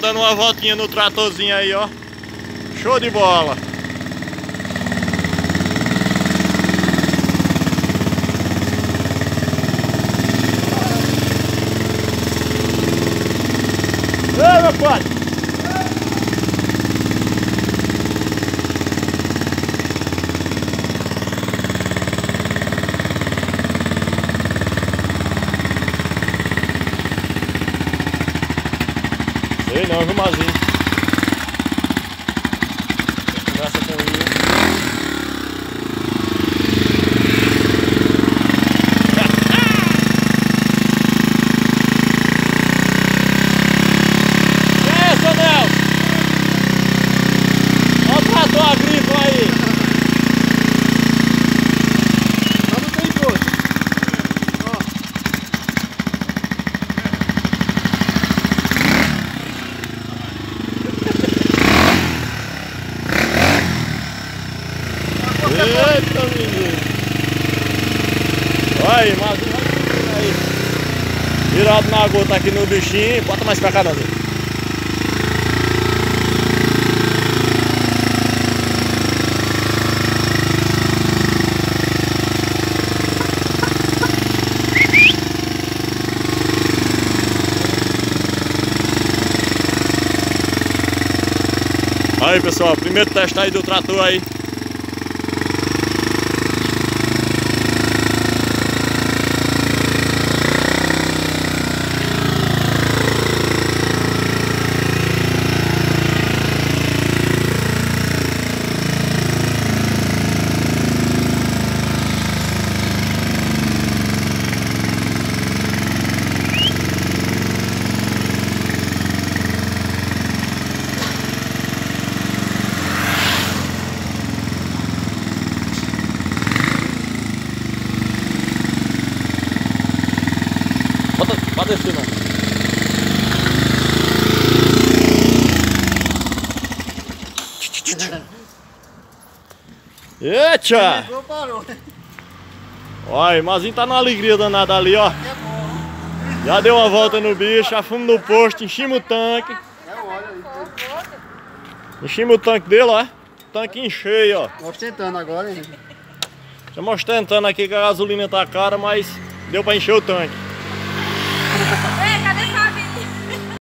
Dando uma voltinha no tratorzinho aí, ó. Show de bola. Ei, meu padre. Sei não, viu, Mazinho? Conversa com ele. É essa, Nelson! Olha o trator agrícola aí! Só não tem dois. Eita, menino! Olha aí, mas aí. Virado na gota aqui no bichinho. Bota mais pra cá, Danilo. Aí, pessoal, primeiro teste aí do trator aí. Pode descer, não. Eita! Olha, o Mazinho tá numa alegria danada ali, ó. Já deu uma volta no bicho, já fomos no posto, enchimos o tanque. Enchimos o tanque dele, ó. Tanquinho cheio, ó. Tô ostentando agora, hein? Estamos ostentando aqui que a gasolina tá cara, mas deu pra encher o tanque.